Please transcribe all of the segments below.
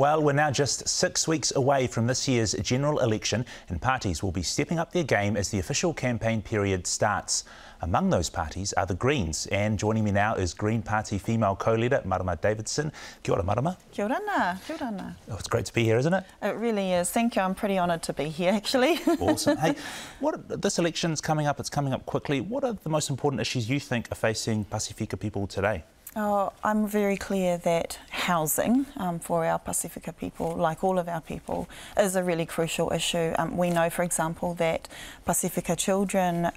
Well, we're now just 6 weeks away from this year's general election, and parties will be stepping up their game as the official campaign period starts. Among those parties are the Greens, and joining me now is Green Party female co-leader Marama Davidson. Kia ora, Marama. Kia ora na. Kia ora na. Oh, it's great to be here, isn't it? It really is. Thank you. I'm pretty honoured to be here, actually. Awesome. Hey, this election's coming up. It's coming up quickly. What are the most important issues you think are facing Pasifika people today? Oh, I'm very clear that housing for our Pasifika people, like all of our people, is a really crucial issue. We know, for example, that Pasifika children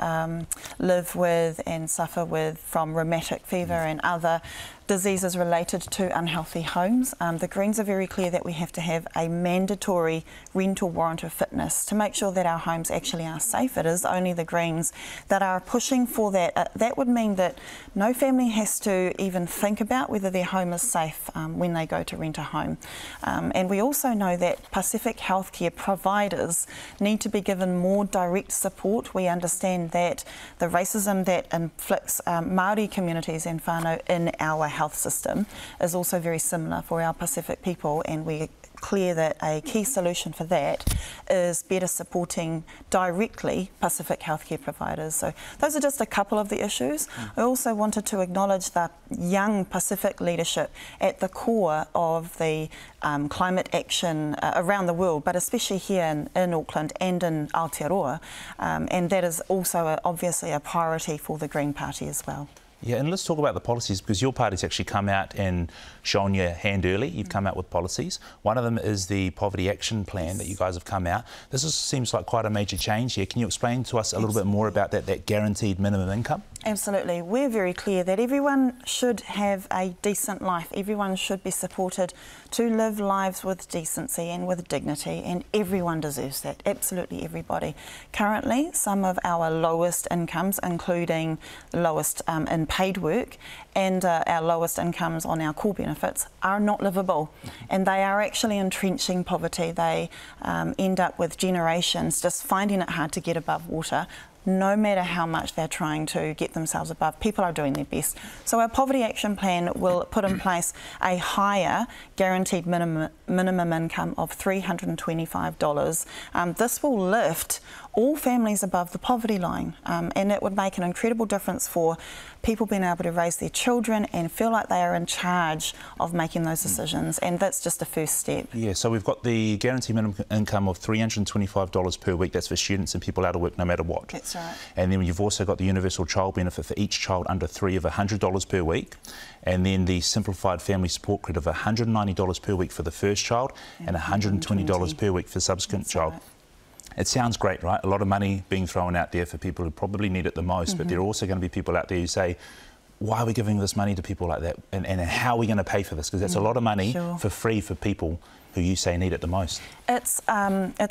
live with and suffer from rheumatic fever and other diseases related to unhealthy homes. The Greens are very clear that we have to have a mandatory rental warrant of fitness to make sure that our homes actually are safe. It is only the Greens that are pushing for that. That would mean that no family has to even think about whether their home is safe when they go to rent a home. And we also know that Pacific healthcare providers need to be given more direct support. We understand that the racism that inflicts Māori communities and whānau in our health system is also very similar for our Pacific people, and we're clear that a key solution for that is better supporting directly Pacific healthcare providers. So those are just a couple of the issues. I also wanted to acknowledge the young Pacific leadership at the core of the climate action around the world, but especially here in Auckland and in Aotearoa, and that is also obviously a priority for the Green Party as well. Yeah, and let's talk about the policies, because your party's actually come out and shown your hand early. You've come out with policies. One of them is the Poverty Action Plan that you guys have come out. This seems like quite a major change here. Can you explain to us a little bit more about that guaranteed minimum income? Absolutely. We're very clear that everyone should have a decent life. Everyone should be supported to live lives with decency and with dignity, and everyone deserves that, absolutely everybody. Currently, some of our lowest incomes, including the lowest in paid work, and our lowest incomes on our core benefits are not livable, and they are actually entrenching poverty. They end up with generations just finding it hard to get above water, no matter how much they're trying to get themselves above. People are doing their best. So our Poverty Action Plan will put in place a higher guaranteed minimum income of $325. This will lift all families above the poverty line, and it would make an incredible difference for people being able to raise their children and feel like they are in charge of making those decisions, and that's just a first step. Yeah, so we've got the guaranteed minimum income of $325 per week. That's for students and people out of work no matter what. That's right. And then you've also got the universal child benefit for each child under three of $100 per week, and then the simplified family support credit of $190 per week for the first child and $120 per week for subsequent child. Right. It sounds great, right? A lot of money being thrown out there for people who probably need it the most, but there are also going to be people out there who say, why are we giving this money to people like that, and how are we going to pay for this? Because that's a lot of money for free for people who you say need it the most. It's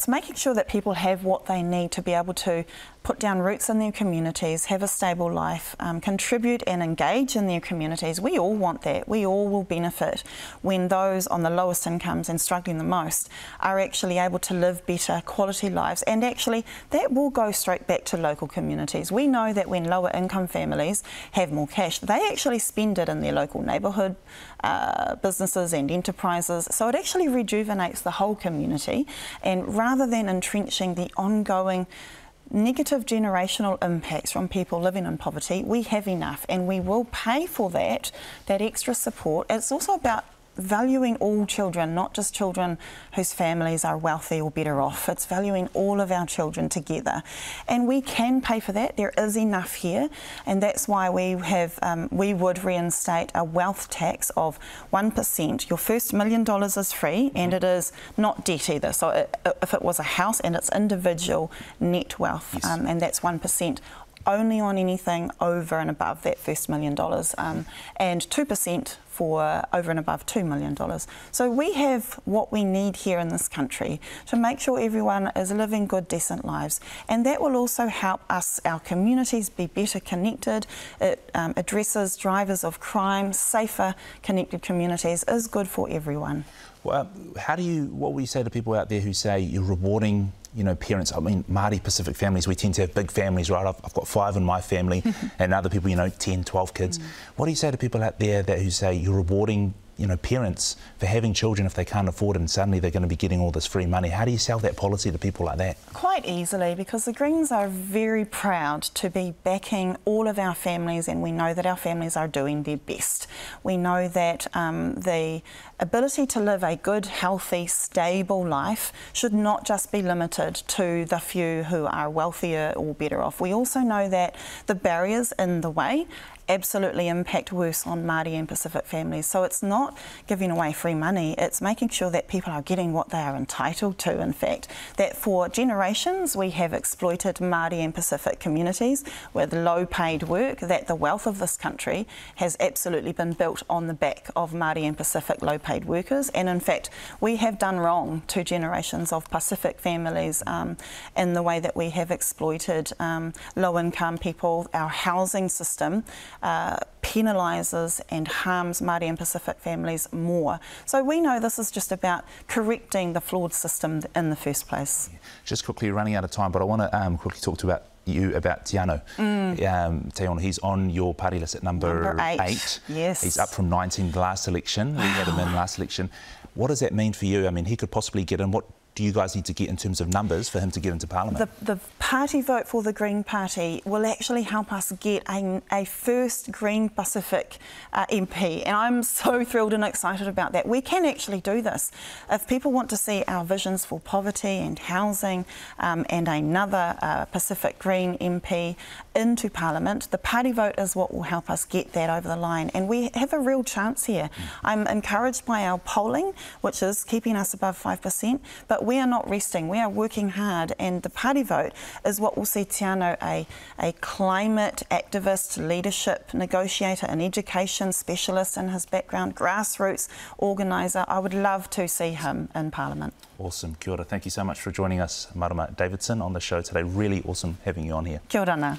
making sure that people have what they need to be able to put down roots in their communities, have a stable life, contribute and engage in their communities. We all want that. We all will benefit when those on the lowest incomes and struggling the most are actually able to live better quality lives, and actually that will go straight back to local communities. We know that when lower income families have more cash, they actually spend it in their local neighbourhood businesses and enterprises, so it actually rejuvenates the whole community, and rather than entrenching the ongoing negative generational impacts from people living in poverty, we have enough and we will pay for that extra support. It's also about valuing all children, not just children whose families are wealthy or better off. It's valuing all of our children together, and we can pay for that. There is enough here, and that's why we have we would reinstate a wealth tax of 1%. Your first $1 million is free, and it is not debt either. So if it was a house, and it's individual net wealth, and that's 1%. Only on anything over and above that first $1 million, and 2% for over and above $2 million. So we have what we need here in this country to make sure everyone is living good, decent lives. And that will also help us, our communities, be better connected. It addresses drivers of crime. Safer, connected communities is good for everyone. Well, what will you say to people out there who say you're rewarding, you know, parents? I mean, Māori Pacific families, we tend to have big families, right? I've got 5 in my family and other people, you know, 10, 12 kids. What do you say to people out there who say you're rewarding parents for having children if they can't afford them, suddenly they're going to be getting all this free money. How do you sell that policy to people like that? Quite easily, because the Greens are very proud to be backing all of our families, and we know that our families are doing their best. We know that the ability to live a good, healthy, stable life should not just be limited to the few who are wealthier or better off. We also know that the barriers in the way absolutely impact worse on Māori and Pacific families. So it's not giving away free money, it's making sure that people are getting what they are entitled to, in fact. That for generations we have exploited Māori and Pacific communities with low-paid work, that the wealth of this country has absolutely been built on the back of Māori and Pacific low-paid workers. And in fact, we have done wrong to generations of Pacific families in the way that we have exploited low-income people. Our housing system penalises and harms Māori and Pacific families more. So we know this is just about correcting the flawed system in the first place. Just quickly, running out of time, but I want to quickly talk to you about Tiano. Tiano, he's on your party list at number eight. Yes. He's up from 19 last election. We had him in last election. What does that mean for you? I mean, he could possibly get in. What do you guys need to get in terms of numbers for him to get into Parliament? The party vote for the Green Party will actually help us get a first Green Pacific MP, and I'm so thrilled and excited about that. We can actually do this. If people want to see our visions for poverty and housing and another Pacific Green MP into Parliament, the party vote is what will help us get that over the line, and we have a real chance here. I'm encouraged by our polling, which is keeping us above 5%, but we are not resting, we are working hard, and the party vote is what will see Tiano a climate activist, leadership negotiator, an education specialist in his background, grassroots organiser. I would love to see him in Parliament. Awesome. Kia ora. Thank you so much for joining us, Marama Davidson, on the show today. Really awesome having you on here. Kia ora na.